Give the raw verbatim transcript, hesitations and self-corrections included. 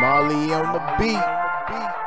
Marley on the beat.